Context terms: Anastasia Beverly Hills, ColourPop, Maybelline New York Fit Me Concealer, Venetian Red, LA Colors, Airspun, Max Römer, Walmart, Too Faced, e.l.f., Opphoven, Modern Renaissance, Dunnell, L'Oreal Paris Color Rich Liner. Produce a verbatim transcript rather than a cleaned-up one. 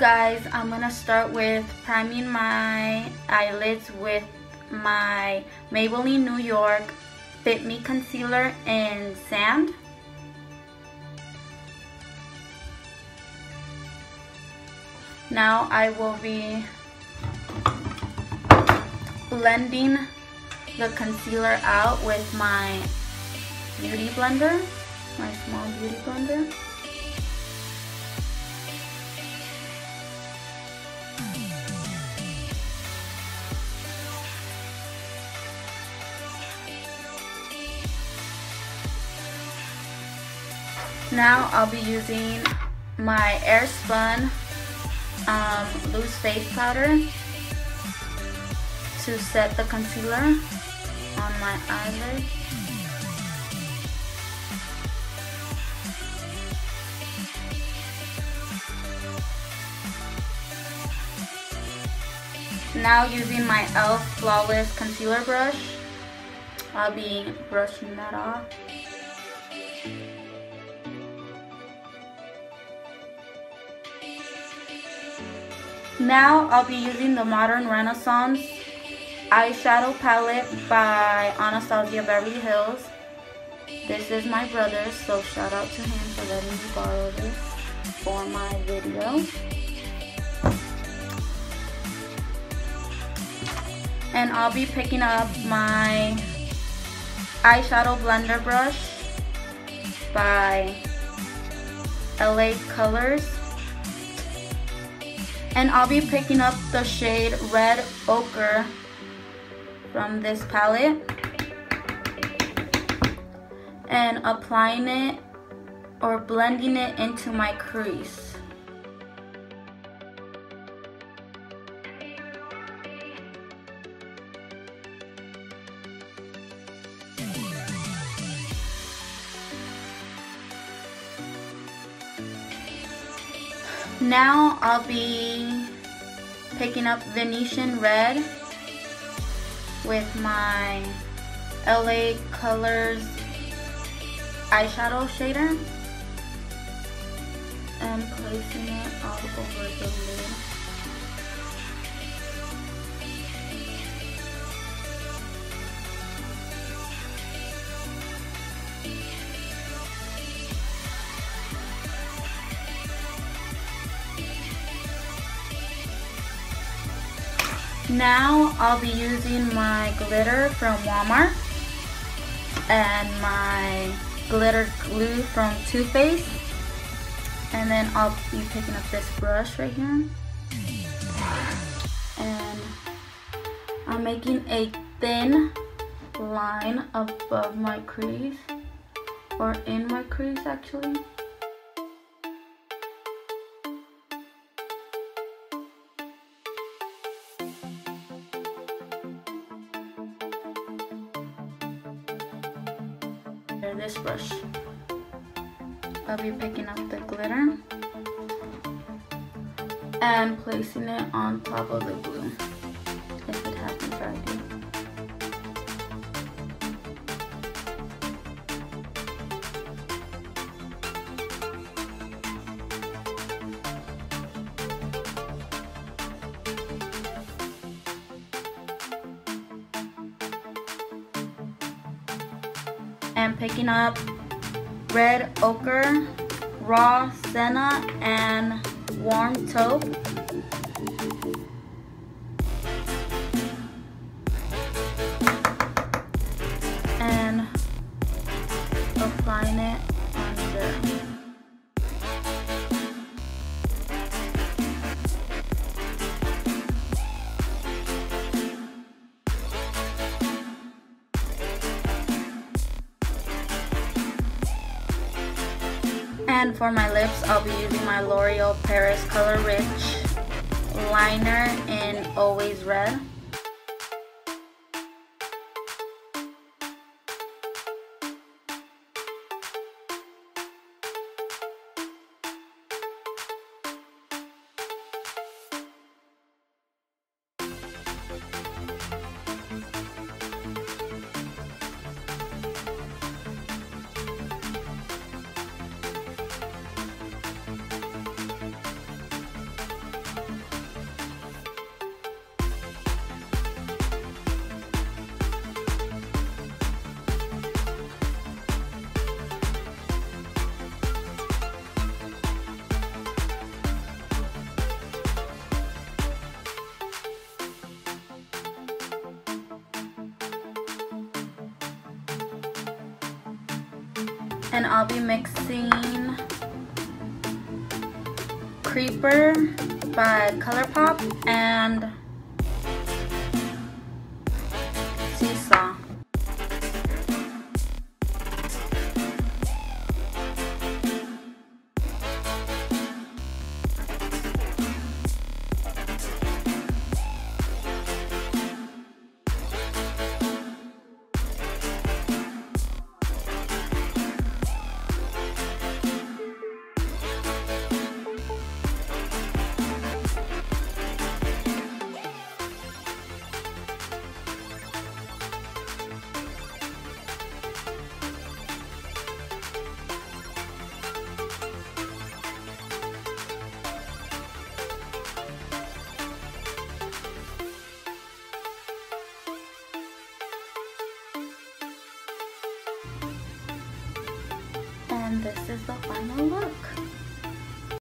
guys, I'm gonna start with priming my eyelids with my Maybelline New York Fit Me Concealer in Sand. Now I will be blending the concealer out with my beauty blender, my small beauty blender. Now I'll be using my Airspun um, loose face powder to set the concealer on my eyelid. Now using my e l f Flawless Concealer Brush, I'll be brushing that off. Now I'll be using the Modern Renaissance eyeshadow palette by Anastasia Beverly Hills. This is my brother's, so shout out to him for letting me borrow this for my video. And I'll be picking up my eyeshadow blender brush by L A Colors. And I'll be picking up the shade Red Ochre from this palette and applying it or blending it into my crease. Now I'll be picking up Venetian Red with my L A Colors eyeshadow shader and placing it all over the lid. Now I'll be using my glitter from Walmart and my glitter glue from Too Faced, and then I'll be picking up this brush right here, and I'm making a thin line above my crease, or in my crease actually. This brush, I'll be picking up the glitter and placing it on top of the glue, if it happens already. And picking up Red Ochre, Raw Senna, and Warm Taupe. And applying it under. And for my lips, I'll be using my L'Oreal Paris Color Rich Liner in Always Red. and I'll be mixing Creeper by ColourPop and